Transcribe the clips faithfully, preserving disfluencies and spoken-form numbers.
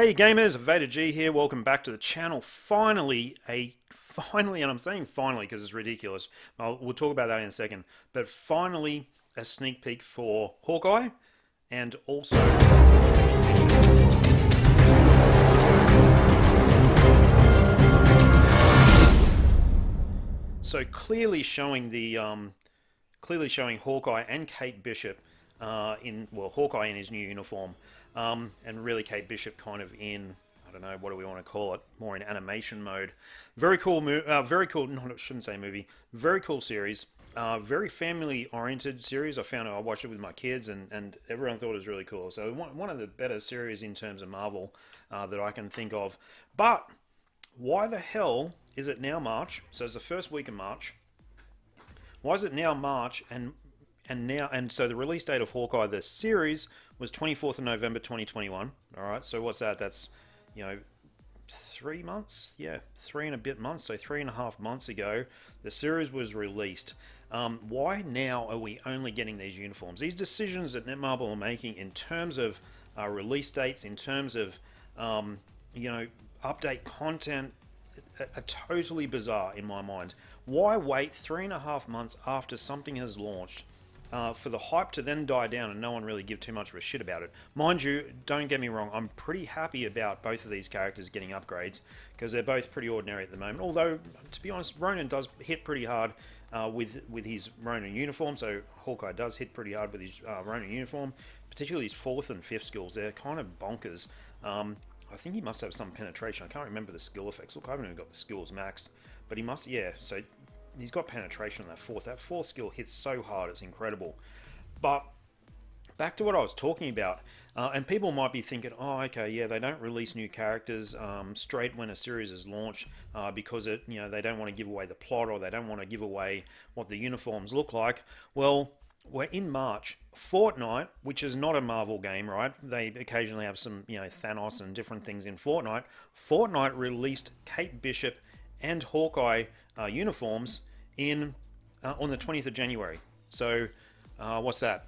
G'day gamers, VaderG here, welcome back to the channel. Finally, a finally, and I'm saying finally because it's ridiculous, I'll, we'll talk about that in a second, but finally a sneak peek for Hawkeye and also... So clearly showing the, um, clearly showing Hawkeye and Kate Bishop uh, in, well, Hawkeye in his new uniform. Um, and really Kate Bishop kind of in, I don't know, what do we want to call it, more in animation mode. Very cool, mo uh, very cool, no, I shouldn't say movie, very cool series, uh, very family-oriented series. I found out, I watched it with my kids and, and everyone thought it was really cool. So one, one of the better series in terms of Marvel uh, that I can think of. But why the hell is it now March? So it's the first week of March. Why is it now March and... And now, and so the release date of Hawkeye, the series, was twenty-fourth of November twenty twenty-one. All right, so what's that? That's, you know, three months? Yeah, three and a bit months. So three and a half months ago, the series was released. Um, why now are we only getting these uniforms? These decisions that Netmarble are making in terms of uh, release dates, in terms of, um, you know, update content, are, are totally bizarre in my mind. Why wait three and a half months after something has launched? Uh, for the hype to then die down and no one really give too much of a shit about it. Mind you, don't get me wrong, I'm pretty happy about both of these characters getting upgrades because they're both pretty ordinary at the moment. Although, to be honest, Ronan does hit pretty hard uh, with, with his Ronan uniform. So Hawkeye does hit pretty hard with his uh, Ronan uniform, particularly his fourth and fifth skills. They're kind of bonkers. Um, I think he must have some penetration. I can't remember the skill effects. Look, I haven't even got the skills maxed, but he must, yeah, so... He's got penetration on that fourth. That fourth skill hits so hard, it's incredible. But back to what I was talking about, uh, and people might be thinking, oh, okay, yeah, they don't release new characters um, straight when a series is launched uh, because it, you know, they don't want to give away the plot or they don't want to give away what the uniforms look like. Well, we're in March. Fortnite, which is not a Marvel game, right? They occasionally have some, you know, Thanos and different things in Fortnite. Fortnite released Kate Bishop and Hawkeye uh, uniforms in uh, on the twentieth of January. So uh, what's that?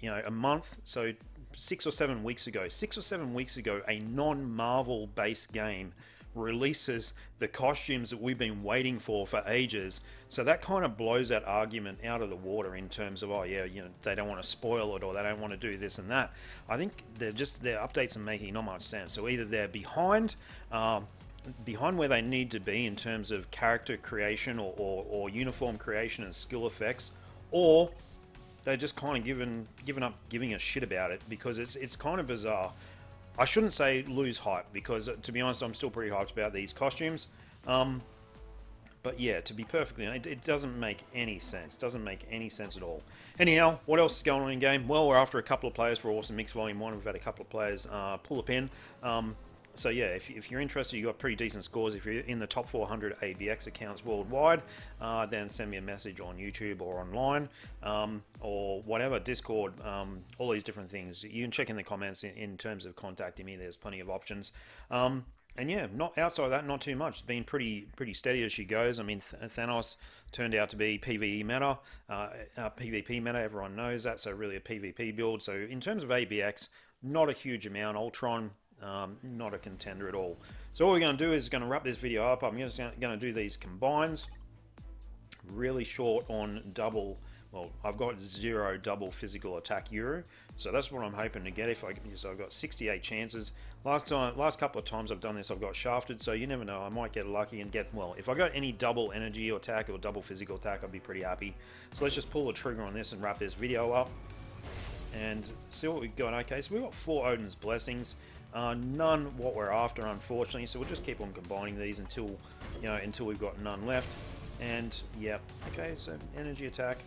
You know, a month. So six or seven weeks ago. Six or seven weeks ago, a non-Marvel based game releases the costumes that we've been waiting for for ages. So that kind of blows that argument out of the water in terms of, oh yeah, you know, they don't want to spoil it or they don't want to do this and that. I think they're just, their updates are making not much sense. So either they're behind. Um, behind where they need to be in terms of character creation or, or, or uniform creation and skill effects, or they're just kind of given given up giving a shit about it because it's it's kind of bizarre. I shouldn't say lose hype because, to be honest, I'm still pretty hyped about these costumes. Um, but yeah, to be perfectly honest, it, it doesn't make any sense. Doesn't make any sense at all. Anyhow, what else is going on in game? Well, we're after a couple of players for Awesome Mix Volume one. We've had a couple of players uh, pull a pin. Um, So yeah, if, if you're interested, you've got pretty decent scores. If you're in the top four hundred A B X accounts worldwide, uh, then send me a message on YouTube or online um, or whatever, Discord, um, all these different things. You can check in the comments in, in terms of contacting me. There's plenty of options. Um, and yeah, not outside of that, not too much. It's been pretty pretty steady as she goes. I mean, Th Thanos turned out to be PvE meta, uh, uh, PvP meta. Everyone knows that, so really a PvP build. So in terms of A B X, not a huge amount. Ultron... Um, not a contender at all. So all we're going to do is going to wrap this video up. I'm just going to do these combines. Really short on double. Well, I've got zero double physical attack Uru, so that's what I'm hoping to get. If I so I've got sixty-eight chances. Last time, last couple of times I've done this, I've got shafted. So you never know. I might get lucky and get well. If I got any double energy attack or double physical attack, I'd be pretty happy. So let's just pull the trigger on this and wrap this video up and see what we got. Okay, so we got four Odin's Blessings. Uh, none what we're after, unfortunately, so we'll just keep on combining these until, you know, until we've got none left. And yeah, okay, so energy attack,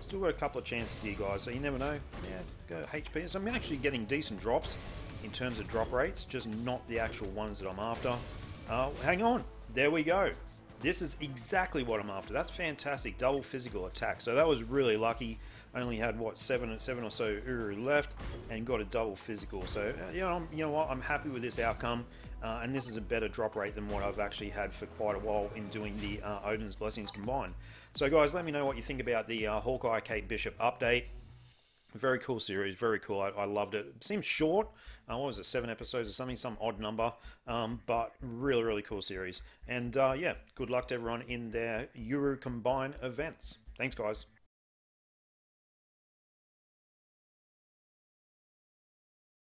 still got a couple of chances here, guys, so you never know. Yeah, go H P. So I'm actually getting decent drops in terms of drop rates, just not the actual ones that I'm after. Uh, hang on, there we go. This is exactly what I'm after. That's fantastic. Double physical attack. So that was really lucky. I only had what seven, seven or so Uru left, and got a double physical. So you know, I'm, you know what? I'm happy with this outcome, uh, and this is a better drop rate than what I've actually had for quite a while in doing the uh, Odin's Blessings combined. So guys, let me know what you think about the uh, Hawkeye Kate Bishop update. Very cool series, very cool. I, I loved it. It seems short. Uh, what was it, seven episodes or something, some odd number, um, but really, really cool series. And uh, yeah, good luck to everyone in their Uru Combine events. Thanks, guys.